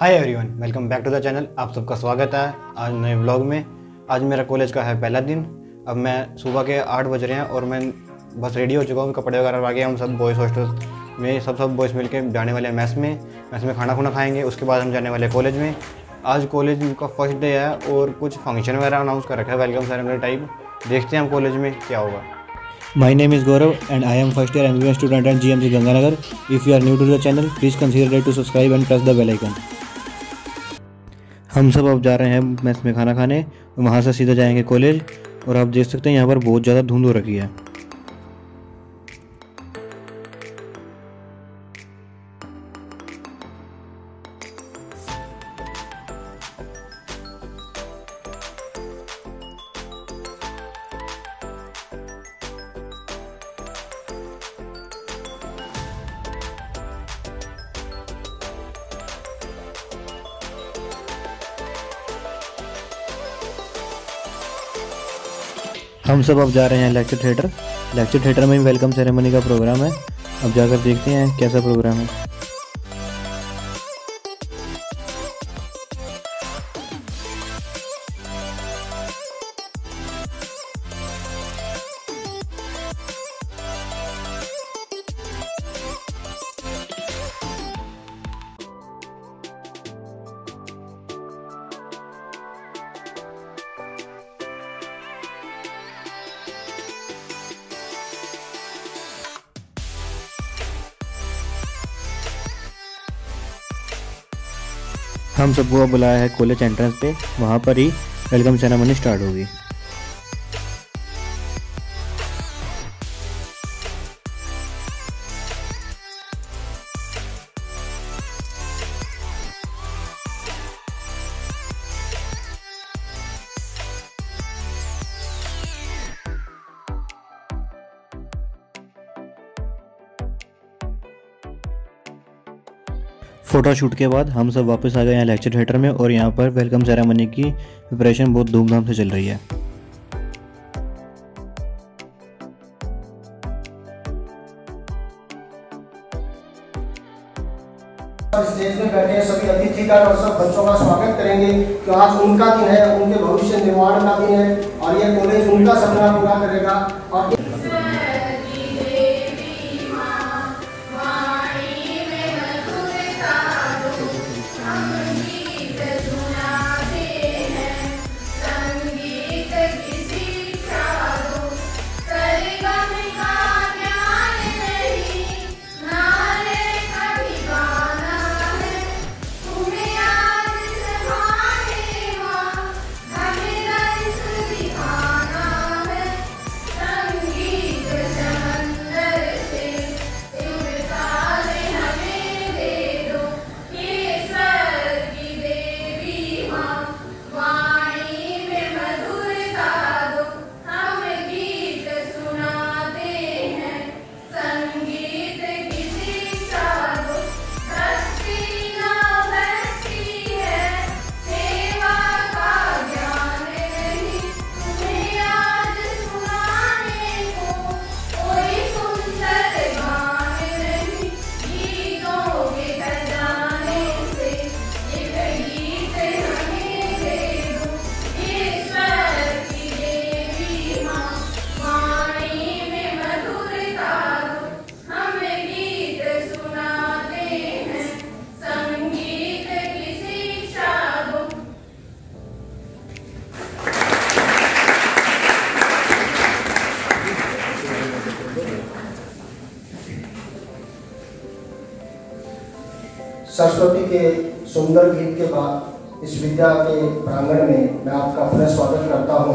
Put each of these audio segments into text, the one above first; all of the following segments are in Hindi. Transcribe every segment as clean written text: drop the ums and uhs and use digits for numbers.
Hi everyone, welcome back to the channel. आप सबका स्वागत है आज नए व्लॉग में। आज मेरा कॉलेज का है पहला दिन। अब मैं सुबह के 8 बज रहे हैं और मैं बस रेडी हो चुका हूँ, कपड़े वगैरह लगा के। हम सब बॉयज़ हॉस्टल में सब बॉयज़ मिलके जाने वाले हैं मैस में खाना खाएँगे। उसके बाद हम जाने वाले कॉलेज में। आज कॉलेज का फर्स्ट डे है और कुछ फंक्शन वगैरह अनाउंस कर रखा है, वेलकम सेरेमनी टाइप। देखते हैं हम कॉलेज में क्या होगा। My name is Gaurav and I am first year MBBS student at GMC Ganganagar. If you are new to the channel, please consider to subscribe and press the bell icon. हम सब अब जा रहे हैं मैस में खाना खाने और वहाँ से सीधा जाएंगे कॉलेज। और आप देख सकते हैं यहाँ पर बहुत ज़्यादा धुंध हो रखी है। हम सब अब जा रहे हैं लेक्चर थिएटर में वेलकम सेरेमनी का प्रोग्राम है। अब जाकर देखते हैं कैसा प्रोग्राम है। हम सबको अब बुलाया है कॉलेज एंट्रेंस पे, वहाँ पर ही वेलकम सेरेमनी स्टार्ट होगी। फ़ोटोशूट के बाद हम सब वापस आ गए हैं लेक्चर थिएटर में और यहाँ पर वेलकम सेरेमनी की प्रिपरेशन बहुत धूमधाम से चल रही है। स्टेज में बैठे सभी अतिथि का और सब बच्चों का स्वागत करेंगे कि आज उनका दिन है, उनके भविष्य निर्माण का दिन है और यह कॉलेज उनका सपना पूरा करेगा। और सरस्वती के सुंदर गीत के बाद इस विद्या के प्रांगण में मैं आपका पुनः स्वागत करता हूं।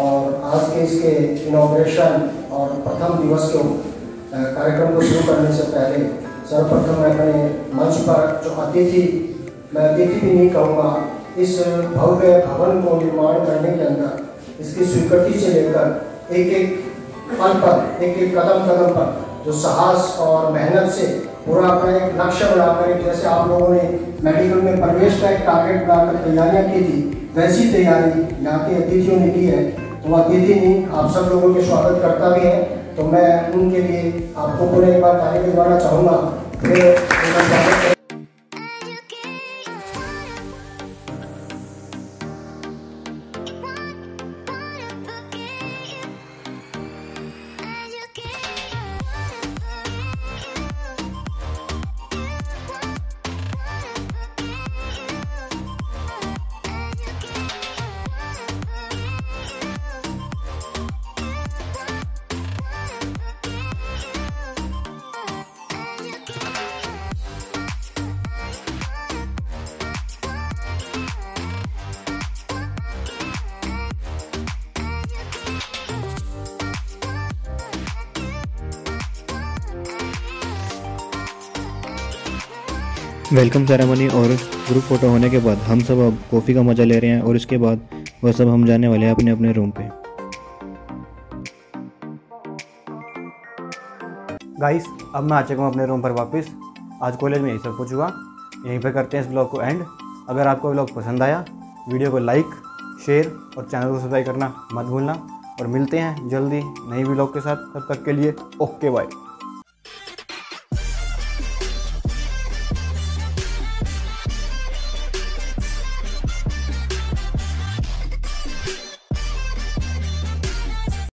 और आज के इसके इनॉग्रेशन और प्रथम दिवस के कार्यक्रम को शुरू करने से पहले सर्वप्रथम मैं अपने मंच पर जो अतिथि, मैं अतिथि भी नहीं कहूँगा, इस भव्य भवन को निर्माण करने के अंदर इसकी स्वीकृति से लेकर एक एक कदम पर जो साहस और मेहनत से पूरा अपना एक लक्ष्य बनाकर, जैसे आप लोगों ने मेडिकल में प्रवेश का एक टारगेट बनाकर तैयारियां की थी, वैसी तैयारी यहाँ के अतिथियों ने की है। तो अतिथि ने आप सब लोगों के स्वागत करता भी है, तो मैं उनके लिए आपको पूरे एक बार ताली बजाना चाहूँगा। वेलकम सेरेमनी और ग्रुप फोटो होने के बाद हम सब अब कॉफ़ी का मज़ा ले रहे हैं और इसके बाद वह सब हम जाने वाले हैं अपने अपने रूम पे। गाइस अब मैं आ चुका हूँ अपने रूम पर वापस। आज कॉलेज में यही सब कुछ हुआ, यहीं पर करते हैं इस ब्लॉग को एंड। अगर आपको ब्लॉग पसंद आया वीडियो को लाइक शेयर और चैनल को सब्सक्राइब करना मत भूलना और मिलते हैं जल्दी नई ब्लॉग के साथ। तब तक के लिए ओके बाय।